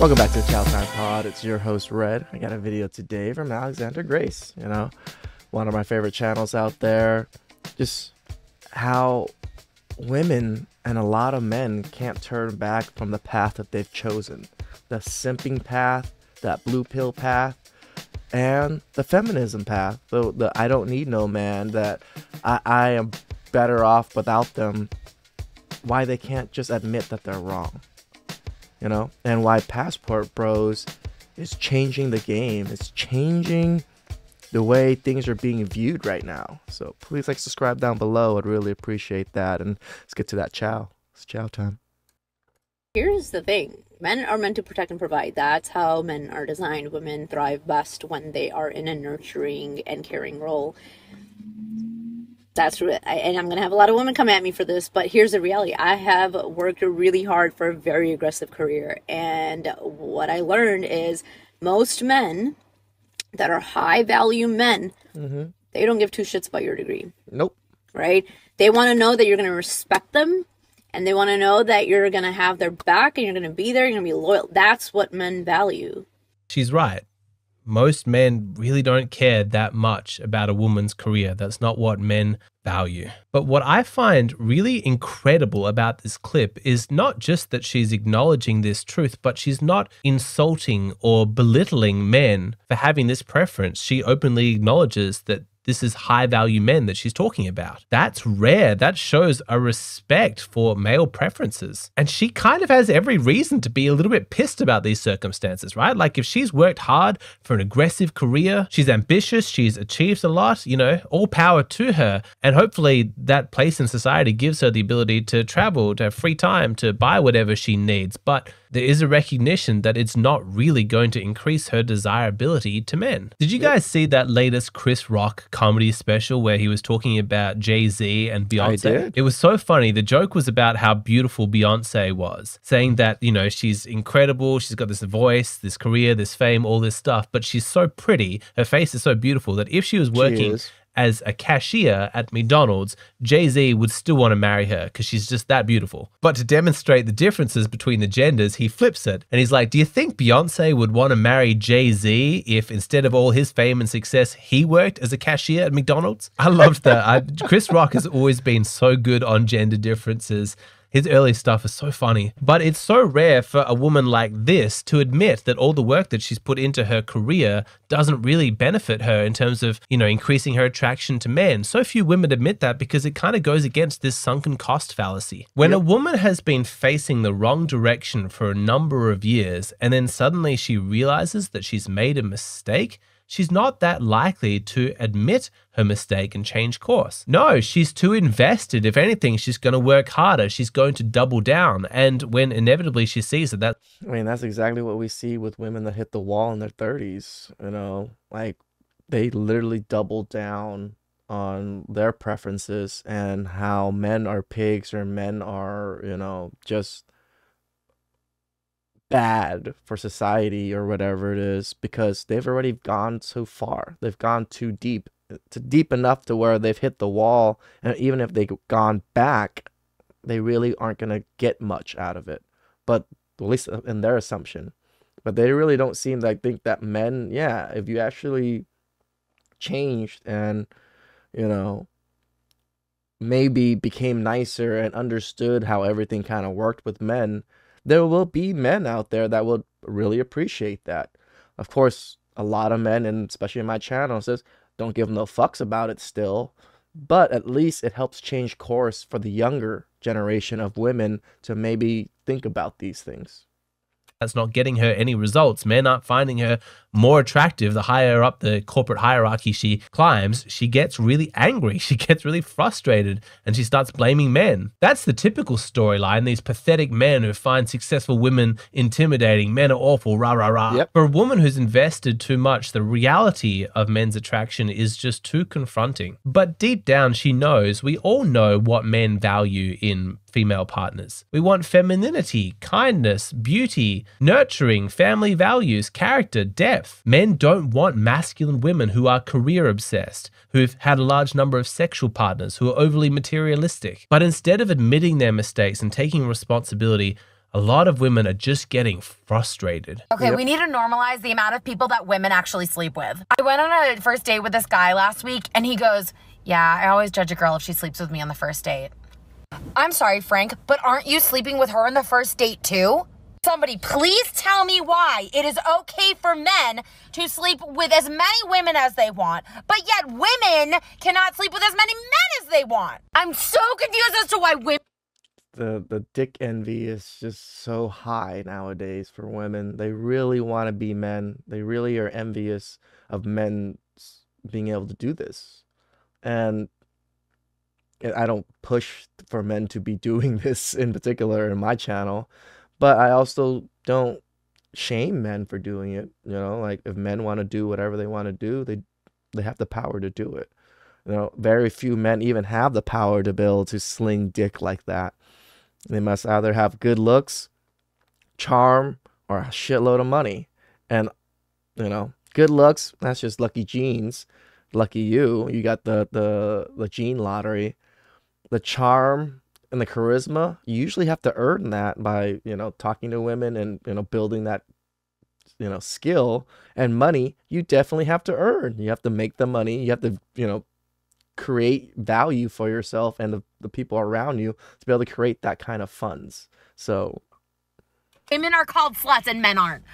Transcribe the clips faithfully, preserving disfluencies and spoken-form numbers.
Welcome back to the Chow Time Pod. It's your host, Red. I got a video today from Alexander Grace, you know, one of my favorite channels out there. Just how women and a lot of men can't turn back from the path that they've chosen. The simping path, that blue pill path, and the feminism path. The, the I don't need no man, that I, I am better off without them. Why they can't just admit that they're wrong, you know? And why Passport Bros is changing the game. It's changing the way things are being viewed right now. So please like, subscribe down below. I'd really appreciate that. And let's get to that chow. It's chow time. Here's the thing. Men are meant to protect and provide. That's how men are designed. Women thrive best when they are in a nurturing and caring role. That's what I, and I'm going to have a lot of women come at me for this, but here's the reality. I have worked really hard for a very aggressive career. And what I learned is most men that are high value men, mm-hmm. they don't give two shits about your degree. Nope. Right? They want to know that you're going to respect them, and they want to know that you're going to have their back, and you're going to be there, you're going to be loyal. That's what men value. She's right. Most men really don't care that much about a woman's career. That's not what men value. But what I find really incredible about this clip is not just that she's acknowledging this truth, but she's not insulting or belittling men for having this preference. She openly acknowledges that this is high-value men that she's talking about. That's rare. That shows a respect for male preferences. And she kind of has every reason to be a little bit pissed about these circumstances, right? Like, if she's worked hard for an aggressive career, she's ambitious, she's achieved a lot, you know, all power to her. And hopefully that place in society gives her the ability to travel, to have free time, to buy whatever she needs. But there is a recognition that it's not really going to increase her desirability to men. Did you guys see that latest Chris Rock comedy special where he was talking about Jay-Z and Beyonce? I did. It was so funny. The joke was about how beautiful Beyonce was, saying that, you know, she's incredible. She's got this voice, this career, this fame, all this stuff, but she's so pretty. Her face is so beautiful that if she was working Jeez. as a cashier at McDonald's, Jay-Z would still want to marry her because she's just that beautiful. But to demonstrate the differences between the genders, he flips it and he's like, do you think Beyonce would want to marry Jay-Z if instead of all his fame and success, he worked as a cashier at McDonald's? I loved that. I, Chris Rock has always been so good on gender differences. His early stuff is so funny, but it's so rare for a woman like this to admit that all the work that she's put into her career doesn't really benefit her in terms of, you know, increasing her attraction to men. So few women admit that because it kind of goes against this sunken cost fallacy. When yep. a woman has been facing the wrong direction for a number of years and then suddenly she realizes that she's made a mistake, she's not that likely to admit her mistake and change course. No, she's too invested. If anything, she's going to work harder. She's going to double down. And when inevitably she sees it, that... I mean, that's exactly what we see with women that hit the wall in their thirties. You know, like, they literally double down on their preferences and how men are pigs or men are, you know, just bad for society or whatever it is, because they've already gone so far. They've gone too deep, to deep enough to where they've hit the wall. And even if they've gone back, they really aren't going to get much out of it. But at least in their assumption, but they really don't seem like think that men, yeah, if you actually changed and, you know, maybe became nicer and understood how everything kind of worked with men, there will be men out there that will really appreciate that. Of course, a lot of men, and especially in my channel, says don't give no fucks about it still. But at least it helps change course for the younger generation of women to maybe think about these things. That's not getting her any results. Men aren't finding her more attractive. The higher up the corporate hierarchy she climbs, she gets really angry. She gets really frustrated and she starts blaming men. That's the typical storyline. These pathetic men who find successful women intimidating. Men are awful, rah, rah, rah. Yep. For a woman who's invested too much, the reality of men's attraction is just too confronting. But deep down, she knows, we all know what men value in female partners. We want femininity, kindness, beauty, nurturing, family values, character, depth. Men don't want masculine women who are career obsessed, who've had a large number of sexual partners, who are overly materialistic. But instead of admitting their mistakes and taking responsibility, a lot of women are just getting frustrated. Okay, yep. We need to normalize the amount of people that women actually sleep with. I went on a first date with this guy last week, and he goes, yeah, I always judge a girl if she sleeps with me on the first date. I'm sorry, Frank, but aren't you sleeping with her on the first date too? Somebody please tell me why it is okay for men to sleep with as many women as they want, but yet women cannot sleep with as many men as they want. I'm so confused as to why women... The, the dick envy is just so high nowadays for women. They really want to be men. They really are envious of men being able to do this. And I don't push for men to be doing this in particular in my channel, but I also don't shame men for doing it. You know, like if men want to do whatever they want to do, they they have the power to do it. You know, very few men even have the power to be able to sling dick like that. They must either have good looks, charm, or a shitload of money. And, you know, good looks, that's just lucky genes. Lucky you, you got the, the, the gene lottery. The charm and the charisma, you usually have to earn that by, you know, talking to women and, you know, building that, you know, skill. And money, you definitely have to earn. You have to make the money. You have to, you know, create value for yourself and the, the people around you to be able to create that kind of funds. So women are called sluts and men aren't.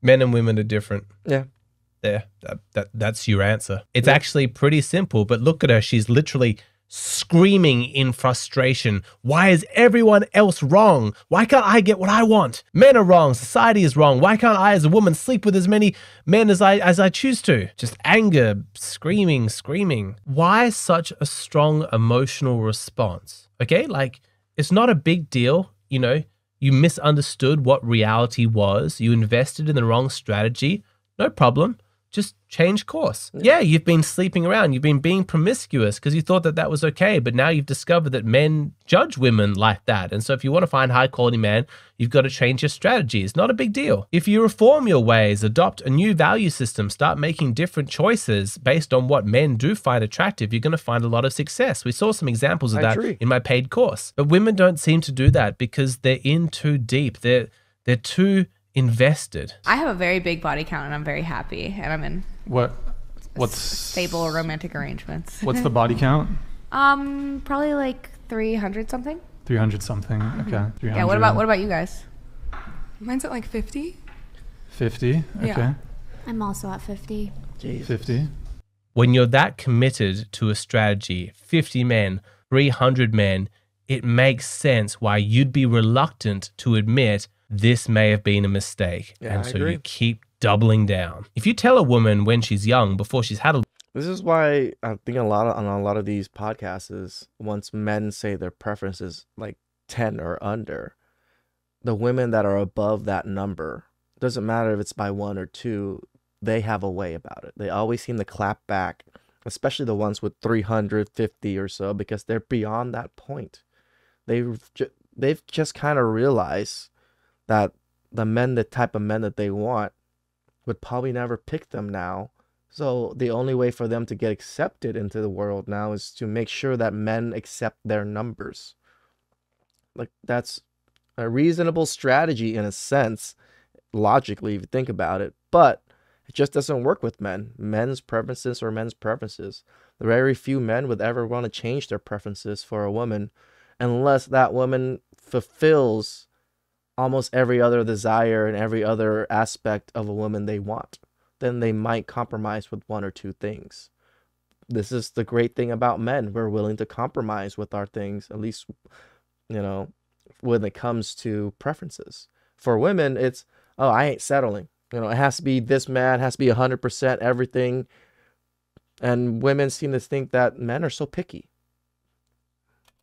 Men and women are different. Yeah. Yeah, that, that, that's your answer. It's yeah. actually pretty simple, but look at her. She's literally screaming in frustration. Why is everyone else wrong? Why can't I get what I want? Men are wrong. Society is wrong. Why can't I as a woman sleep with as many men as I, as I choose to? Just anger, screaming, screaming. Why such a strong emotional response? Okay, like it's not a big deal, you know, you misunderstood what reality was. You invested in the wrong strategy. No problem. Just change course. Yeah, you've been sleeping around. You've been being promiscuous because you thought that that was okay. But now you've discovered that men judge women like that. And so if you want to find high quality man, you've got to change your strategy. It's not a big deal. If you reform your ways, adopt a new value system, start making different choices based on what men do find attractive, you're going to find a lot of success. We saw some examples of that in my paid course. But women don't seem to do that because they're in too deep. They're, they're too invested. I have a very big body count and I'm very happy and I'm in what what's stable romantic arrangements. What's the body count? Um probably like three hundred something. three hundred something. Okay. three hundred. Yeah, what about what about you guys? Mine's at like fifty. fifty. Okay. Yeah. I'm also at fifty. Jeez. fifty. When you're that committed to a strategy, fifty men, three hundred men, it makes sense why you'd be reluctant to admit this may have been a mistake. Yeah, and I so agree. You keep doubling down. If you tell a woman when she's young, before she's had a... This is why I think a lot of, on a lot of these podcasts is once men say their preferences like ten or under, the women that are above that number, doesn't matter if it's by one or two, they have a way about it. They always seem to clap back, especially the ones with three hundred fifty or so, because they're beyond that point. They've, ju they've just kind of realized that the men, the type of men that they want, would probably never pick them now. So the only way for them to get accepted into the world now is to make sure that men accept their numbers. Like that's a reasonable strategy in a sense, logically, if you think about it, but it just doesn't work with men. Men's preferences are men's preferences. Very few men would ever want to change their preferences for a woman unless that woman fulfills almost every other desire and every other aspect of a woman they want. Then they might compromise with one or two things. This is the great thing about men. We're willing to compromise with our things, at least, you know, when it comes to preferences. For women, it's, oh, I ain't settling. You know, it has to be this man, it has to be one hundred percent everything. And women seem to think that men are so picky.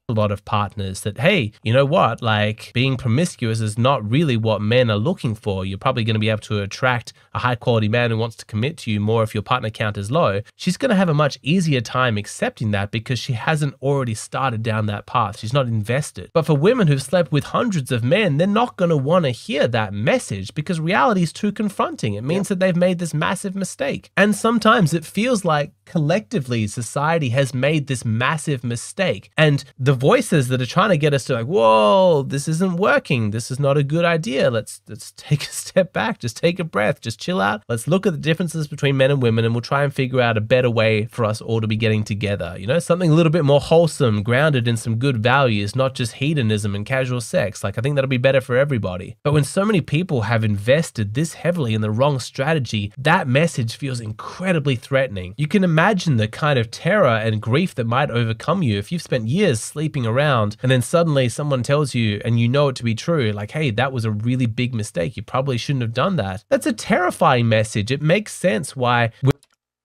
A lot of partners that, hey, you know what, like being promiscuous is not really what men are looking for. You're probably going to be able to attract a high quality man who wants to commit to you more if your partner count is low. She's going to have a much easier time accepting that because she hasn't already started down that path. She's not invested. But for women who've slept with hundreds of men, they're not going to want to hear that message because reality is too confronting. It means yeah. that they've made this massive mistake. And sometimes it feels like collectively society has made this massive mistake. And the voices that are trying to get us to like, whoa, this isn't working. This is not a good idea. Let's, let's take a step back. Just take a breath. Just chill out. Let's look at the differences between men and women, and we'll try and figure out a better way for us all to be getting together. You know, something a little bit more wholesome, grounded in some good values, not just hedonism and casual sex. Like, I think that'll be better for everybody. But when so many people have invested this heavily in the wrong strategy, that message feels incredibly threatening. You can imagine the kind of terror and grief that might overcome you if you've spent years sleeping around and then suddenly someone tells you, and you know it to be true, like, hey, that was a really big mistake. You probably shouldn't have done that. That's a terrifying message. It makes sense why.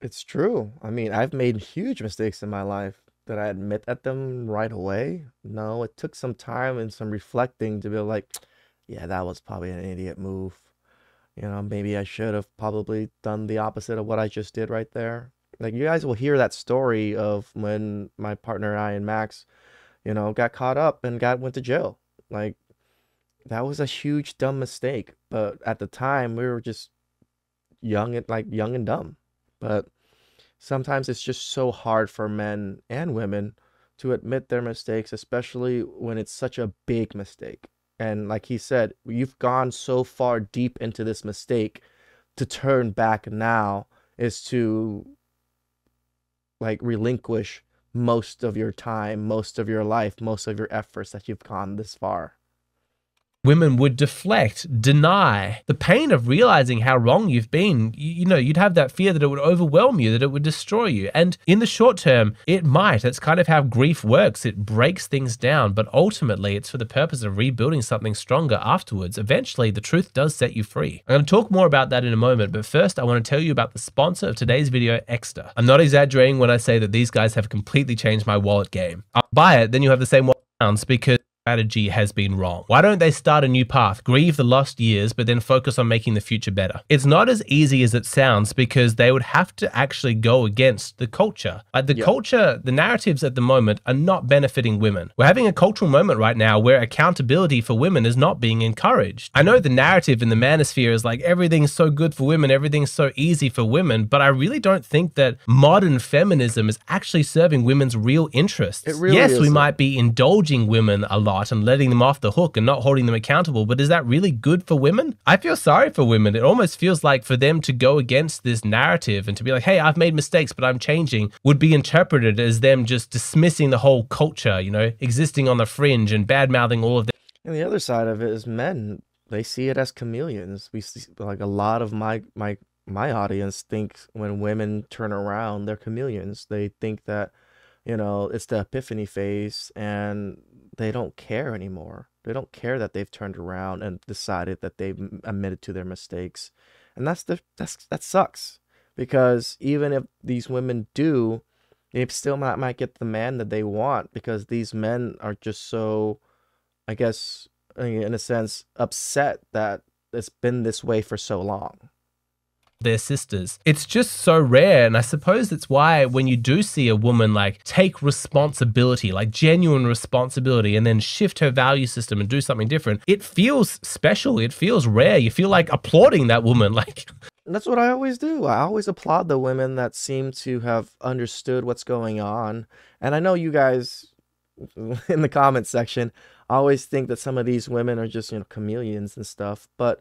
It's true. I mean, I've made huge mistakes in my life that I admit at them right away. No, it took some time and some reflecting to be like, yeah, that was probably an idiot move. You know, maybe I should have probably done the opposite of what I just did right there. Like, you guys will hear that story of when my partner, I and Max, you know, got caught up and got went to jail. Like, that was a huge, dumb mistake. But at the time, we were just young and like young and dumb. But sometimes it's just so hard for men and women to admit their mistakes, especially when it's such a big mistake. And like he said, you've gone so far deep into this mistake, to turn back now is to like relinquish most of your time, most of your life, most of your efforts that you've gone this far. Women would deflect, deny. The pain of realizing how wrong you've been, you, you know, you'd have that fear that it would overwhelm you, that it would destroy you. And in the short term, it might. That's kind of how grief works. It breaks things down, but ultimately it's for the purpose of rebuilding something stronger afterwards. Eventually, the truth does set you free. I'm going to talk more about that in a moment, but first I want to tell you about the sponsor of today's video, Exeter. I'm not exaggerating when I say that these guys have completely changed my wallet game. I'll buy it, then you have the same wallet accounts because strategy has been wrong. Why don't they start a new path, grieve the lost years, but then focus on making the future better? It's not as easy as it sounds because they would have to actually go against the culture. Like the yep. culture, the narratives at the moment are not benefiting women. We're having a cultural moment right now where accountability for women is not being encouraged. I know the narrative in the manosphere is like everything's so good for women, everything's so easy for women, but I really don't think that modern feminism is actually serving women's real interests. It really yes, isn't. We might be indulging women a lot and letting them off the hook and not holding them accountable, but is that really good for women? I feel sorry for women. It almost feels like for them to go against this narrative and to be like, hey, I've made mistakes, but I'm changing, would be interpreted as them just dismissing the whole culture, you know, existing on the fringe and bad-mouthing all of that. And the other side of it is men, they see it as chameleons. We see, like, a lot of my my my audience thinks when women turn around, they're chameleons. They think that, you know, it's the epiphany phase and they don't care anymore. They don't care that they've turned around and decided that they've admitted to their mistakes. And that's the, that's, that sucks, because even if these women do, they still might, might get the man that they want, because these men are just so, I guess, in a sense, upset that it's been this way for so long. Their sisters. It's just so rare, and I suppose that's why when you do see a woman like take responsibility, like genuine responsibility, and then shift her value system and do something different, it feels special. It feels rare. You feel like applauding that woman. Like, that's what I always do. I always applaud the women that seem to have understood what's going on. And I know you guys in the comments section always think that some of these women are just, you know, chameleons and stuff, but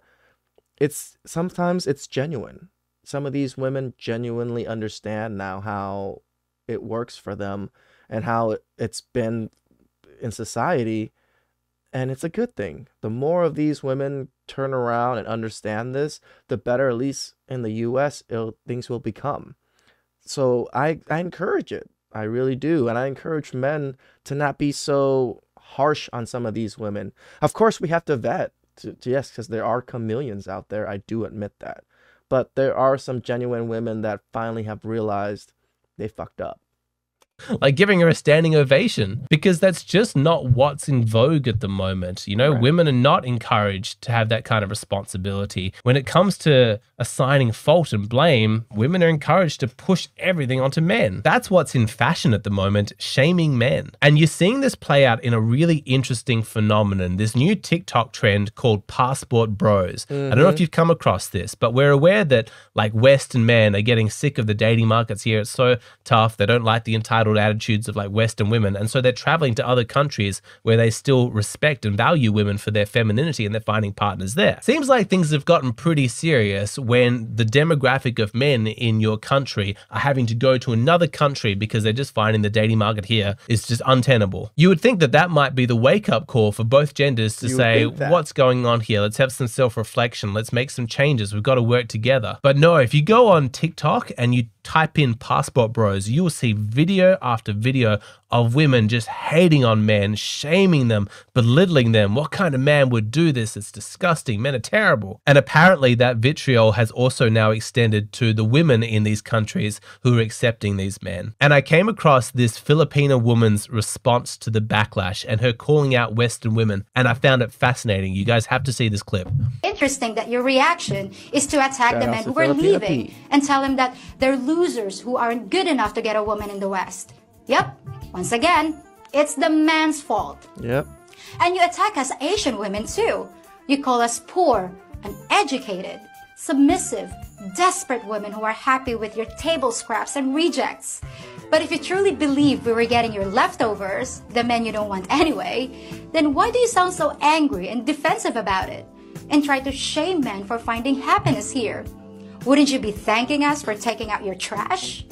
it's sometimes it's genuine. Some of these women genuinely understand now how it works for them and how it's been in society. And it's a good thing. The more of these women turn around and understand this, the better, at least in the U S, it'll, things will become. So I, I encourage it. I really do. And I encourage men to not be so harsh on some of these women. Of course, we have to vet. To, to yes, because there are chameleons out there. I do admit that. But there are some genuine women that finally have realized they fucked up. like giving her a standing ovation, because that's just not what's in vogue at the moment. You know, right. Women are not encouraged to have that kind of responsibility. When it comes to assigning fault and blame, women are encouraged to push everything onto men. That's what's in fashion at the moment, shaming men. And you're seeing this play out in a really interesting phenomenon, this new TikTok trend called Passport Bros. Mm-hmm. I don't know if you've come across this, but we're aware that like Western men are getting sick of the dating markets here. It's so tough. They don't like the entitled attitudes of like Western women. And so they're traveling to other countries where they still respect and value women for their femininity, and they're finding partners there. Seems like things have gotten pretty serious when the demographic of men in your country are having to go to another country because they're just finding the dating market here is just untenable. You would think that that might be the wake-up call for both genders to say, what's going on here? Let's have some self-reflection. Let's make some changes. We've got to work together. But no, if you go on TikTok and you type in Passport Bros, you will see video after video of women just hating on men, shaming them, belittling them. What kind of man would do this? It's disgusting. Men are terrible. And apparently that vitriol has also now extended to the women in these countries who are accepting these men. And I came across this Filipina woman's response to the backlash and her calling out Western women, and I found it fascinating. You guys have to see this clip. Interesting that your reaction is to attack Shout the men who are leaving and tell them that they're losers who aren't good enough to get a woman in the West. Yep. Once again, it's the man's fault. Yep. And you attack us Asian women too. You call us poor, uneducated, submissive, desperate women who are happy with your table scraps and rejects. But if you truly believe we were getting your leftovers, the men you don't want anyway, then why do you sound so angry and defensive about it and try to shame men for finding happiness here? Wouldn't you be thanking us for taking out your trash?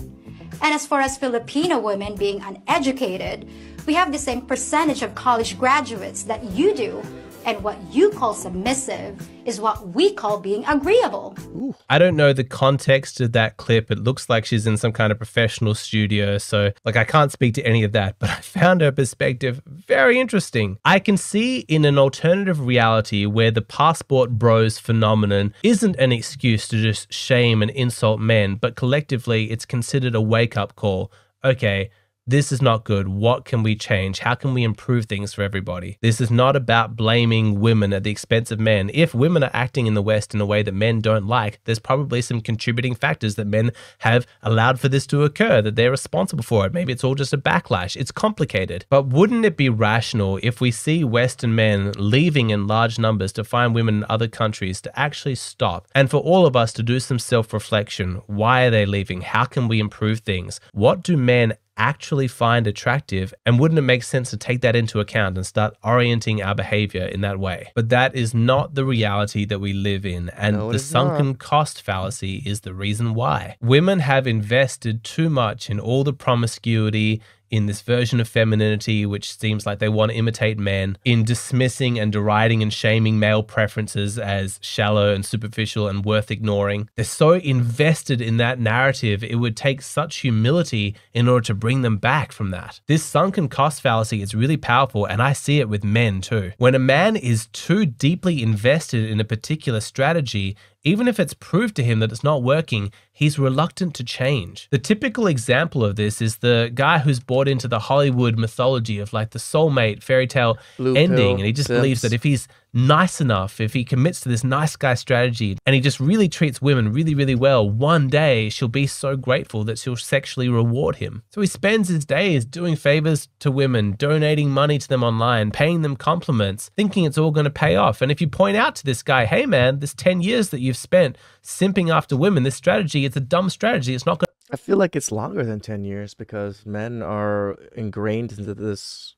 And as far as Filipino women being uneducated, we have the same percentage of college graduates that you do, and what you call submissive is what we call being agreeable. Ooh. I don't know the context of that clip. It looks like she's in some kind of professional studio. So like, I can't speak to any of that, but I found her perspective very interesting. I can see in an alternative reality where the Passport Bros phenomenon isn't an excuse to just shame and insult men, but collectively it's considered a wake-up call. Okay, this is not good. What can we change? How can we improve things for everybody? This is not about blaming women at the expense of men. If women are acting in the West in a way that men don't like, there's probably some contributing factors that men have allowed for this to occur, that they're responsible for it. Maybe it's all just a backlash. It's complicated. But wouldn't it be rational if we see Western men leaving in large numbers to find women in other countries to actually stop, and for all of us to do some self-reflection? Why are they leaving? How can we improve things? What do men actually find attractive, and wouldn't it make sense to take that into account and start orienting our behavior in that way? But that is not the reality that we live in, and no, the sunken not. cost fallacy is the reason why. Women have invested too much in all the promiscuity, in this version of femininity, which seems like they want to imitate men, in dismissing and deriding and shaming male preferences as shallow and superficial and worth ignoring. They're so invested in that narrative, it would take such humility in order to bring them back from that. This sunken cost fallacy is really powerful, and I see it with men too. When a man is too deeply invested in a particular strategy, even if it's proved to him that it's not working, he's reluctant to change. The typical example of this is the guy who's bought into the Hollywood mythology of like the soulmate fairy tale Blue ending, pill. and he just Oops. believes that if he's nice enough, if he commits to this nice guy strategy and he just really treats women really, really well, one day she'll be so grateful that she'll sexually reward him. So he spends his days doing favors to women, donating money to them online, paying them compliments, thinking it's all going to pay off. And if you point out to this guy, hey man, this ten years that you've spent simping after women, this strategy, it's a dumb strategy, it's not going to... I feel like it's longer than ten years because men are ingrained into this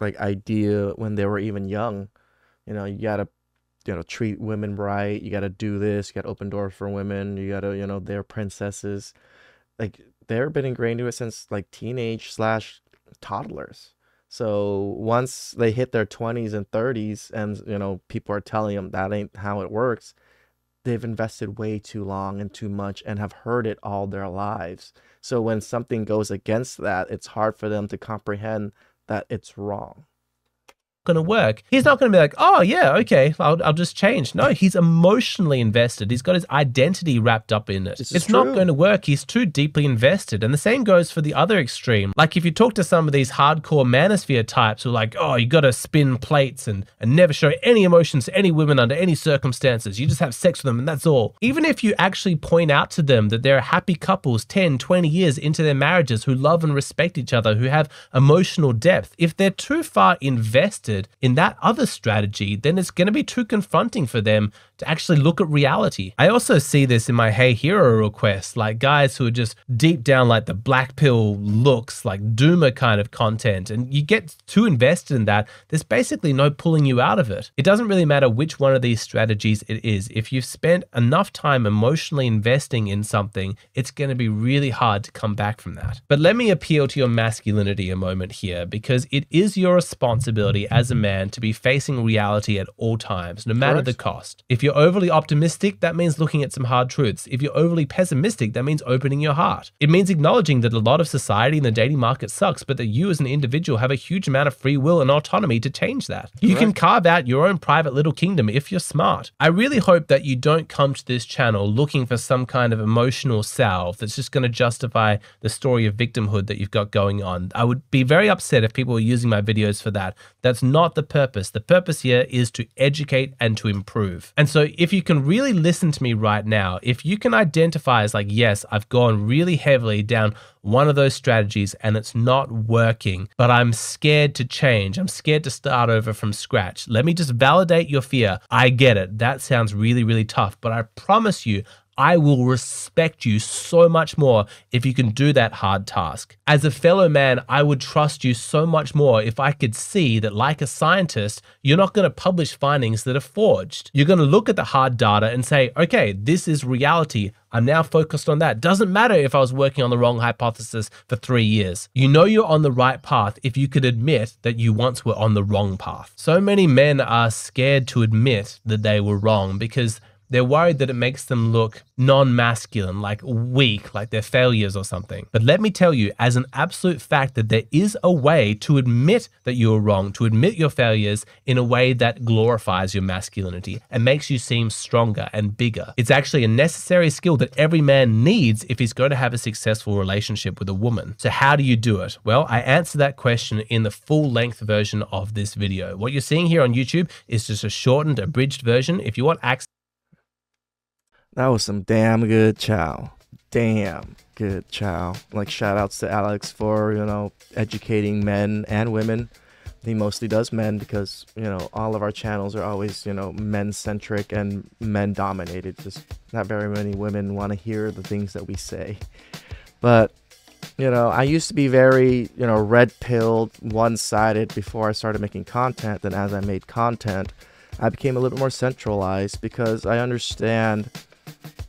like idea when they were even young. You know, you gotta, you know, treat women right. You gotta do this. You gotta open doors for women. You gotta, you know, they're princesses. Like, they've been ingrained to it since like teenage slash toddlers. So once they hit their twenties and thirties, and you know, people are telling them that ain't how it works, they've invested way too long and too much and have heard it all their lives. So when something goes against that, it's hard for them to comprehend that it's wrong. going to work. He's not going to be like, oh yeah, okay, I'll, I'll just change. No, he's emotionally invested. He's got his identity wrapped up in it. This it's not going to work. He's too deeply invested. And the same goes for the other extreme. Like if you talk to some of these hardcore manosphere types who are like, oh, you got to spin plates and, and never show any emotions to any women under any circumstances. You just have sex with them and that's all. Even if you actually point out to them that there are happy couples ten, twenty years into their marriages who love and respect each other, who have emotional depth, if they're too far invested in that other strategy, then it's going to be too confronting for them to actually look at reality. I also see this in my Hey Hero requests, like guys who are just deep down like the black pill looks, like doomer kind of content, and you get too invested in that, there's basically no pulling you out of it. It doesn't really matter which one of these strategies it is. If you've spent enough time emotionally investing in something, it's going to be really hard to come back from that. But let me appeal to your masculinity a moment here, because it is your responsibility as as a man to be facing reality at all times, no matter Correct. the cost. If you're overly optimistic, that means looking at some hard truths. If you're overly pessimistic, that means opening your heart. It means acknowledging that a lot of society and the dating market sucks, but that you as an individual have a huge amount of free will and autonomy to change that. You Correct. can carve out your own private little kingdom if you're smart. I really hope that you don't come to this channel looking for some kind of emotional salve that's just going to justify the story of victimhood that you've got going on. I would be very upset if people were using my videos for that. That's not the purpose. The purpose here is to educate and to improve. And so if you can really listen to me right now, if you can identify as like, yes, I've gone really heavily down one of those strategies and it's not working, but I'm scared to change. I'm scared to start over from scratch. Let me just validate your fear. I get it. That sounds really, really tough, but I promise you, I will respect you so much more if you can do that hard task. As a fellow man, I would trust you so much more if I could see that, like a scientist, you're not going to publish findings that are forged. You're going to look at the hard data and say, okay, this is reality. I'm now focused on that. Doesn't matter if I was working on the wrong hypothesis for three years. You know you're on the right path if you could admit that you once were on the wrong path. So many men are scared to admit that they were wrong because they're worried that it makes them look non-masculine, like weak, like they're failures or something. But let me tell you, as an absolute fact, that there is a way to admit that you're wrong, to admit your failures in a way that glorifies your masculinity and makes you seem stronger and bigger. It's actually a necessary skill that every man needs if he's going to have a successful relationship with a woman. So how do you do it? Well, I answer that question in the full-length version of this video. What you're seeing here on YouTube is just a shortened, abridged version. If you want access, that was some damn good chow. Damn good chow. Like, shout outs to Alex for, you know, educating men and women. He mostly does men because, you know, all of our channels are always, you know, men-centric and men-dominated. Just not very many women want to hear the things that we say. But, you know, I used to be very, you know, red-pilled, one-sided before I started making content. Then as I made content, I became a little bit more centralized because I understand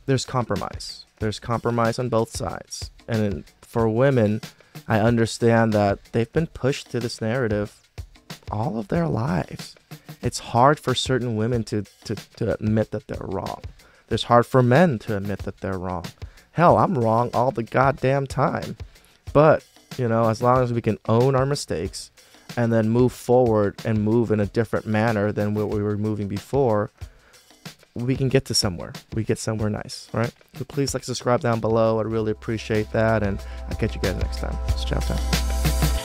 there's compromise. There's compromise on both sides. And for women, I understand that they've been pushed to this narrative all of their lives. It's hard for certain women to, to, to admit that they're wrong. It's hard for men to admit that they're wrong. Hell, I'm wrong all the goddamn time. But, you know, as long as we can own our mistakes and then move forward and move in a different manner than what we were moving before, we can get to somewhere. We get somewhere nice, right? So please like, subscribe down below. I'd really appreciate that. And I'll catch you guys next time. It's chow time.